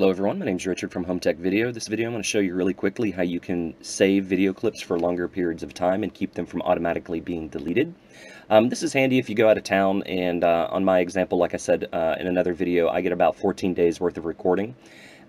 Hello everyone, my name is Richard from HomeTech Video. This video I'm going to show you really quickly how you can save video clips for longer periods of time and keep them from automatically being deleted. This is handy if you go out of town, and on my example, like I said in another video, I get about 14 days worth of recording.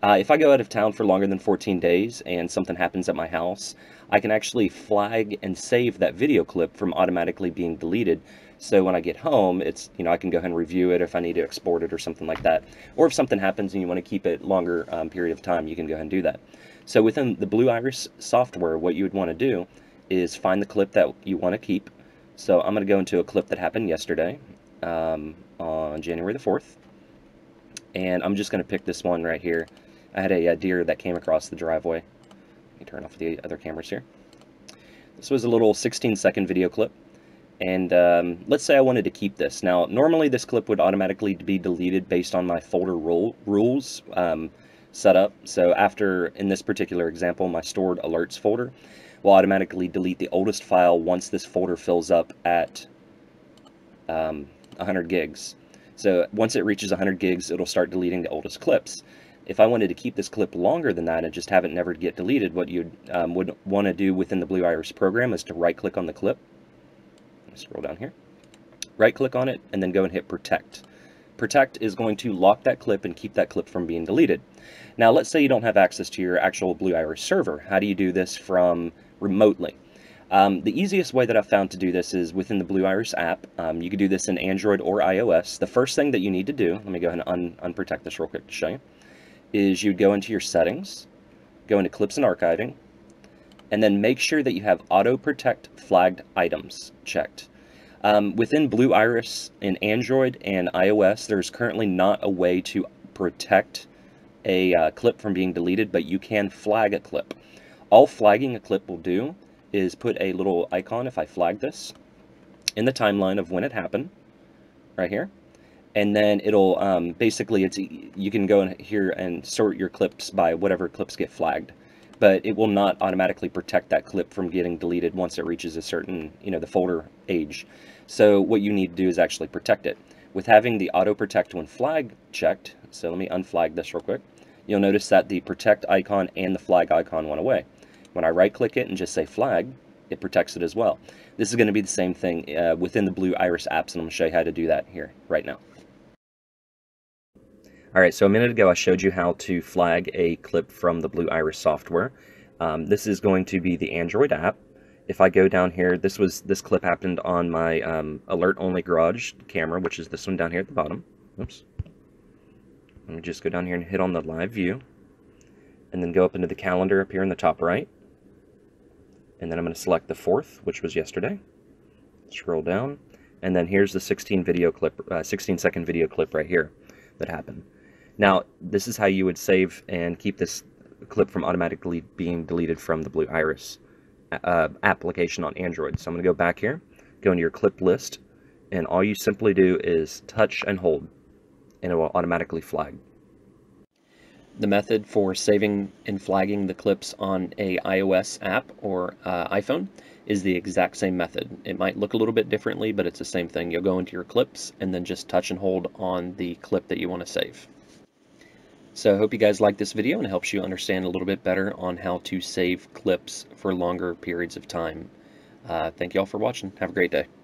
If I go out of town for longer than 14 days and something happens at my house, I can actually flag and save that video clip from automatically being deleted. So when I get home, it's, you know, I can go ahead and review it if I need to export it or something like that. Or if something happens and you want to keep it longer period of time, you can go ahead and do that. So within the Blue Iris software, what you would want to do is find the clip that you want to keep. So I'm going to go into a clip that happened yesterday on January the 4th. And I'm just going to pick this one right here. I had a deer that came across the driveway. Let me turn off the other cameras here. This was a little 16-second video clip. And let's say I wanted to keep this. Now, normally this clip would automatically be deleted based on my folder rules set up. So after, in this particular example, my stored alerts folder will automatically delete the oldest file once this folder fills up at 100 gigs. So once it reaches 100 gigs, it'll start deleting the oldest clips. If I wanted to keep this clip longer than that and just have it never get deleted, what you would want to do within the Blue Iris program is to right-click on the clip. Scroll down here, right click on it, and then go and hit protect. Protect is going to lock that clip and keep that clip from being deleted. Now let's say you don't have access to your actual Blue Iris server. How do you do this from remotely? The easiest way that I've found to do this is within the Blue Iris app. You can do this in Android or iOS. The first thing that you need to do, let me go ahead and unprotect this real quick to show you, is you'd go into your settings, go into clips and archiving, and then make sure that you have auto protect flagged items checked. Within Blue Iris in Android and iOS, there's currently not a way to protect a clip from being deleted, but you can flag a clip. All flagging a clip will do is put a little icon, if I flag this, in the timeline of when it happened, right here. And then it'll, basically, you can go in here and sort your clips by whatever clips get flagged. But it will not automatically protect that clip from getting deleted once it reaches a certain, you know, the folder age. So what you need to do is actually protect it. With having the auto protect when flag checked, so let me unflag this real quick, you'll notice that the protect icon and the flag icon went away. When I right click it and just say flag, it protects it as well. This is going to be the same thing within the Blue Iris apps, and I'm going to show you how to do that here right now. Alright, so a minute ago I showed you how to flag a clip from the Blue Iris software. This is going to be the Android app. If I go down here, this clip happened on my alert-only garage camera, which is this one down here at the bottom. Oops. Let me just go down here and hit on the live view, and then go up into the calendar up here in the top right. And then I'm going to select the 4th, which was yesterday. Scroll down, and then here's the 16-second video clip right here that happened. Now, this is how you would save and keep this clip from automatically being deleted from the Blue Iris application on Android. So I'm going to go back here, go into your clip list, and all you simply do is touch and hold, and it will automatically flag. The method for saving and flagging the clips on a iOS app or iPhone is the exact same method. It might look a little bit differently, but it's the same thing. You'll go into your clips and then just touch and hold on the clip that you want to save. So I hope you guys like this video and it helps you understand a little bit better on how to save clips for longer periods of time. Thank you all for watching. Have a great day.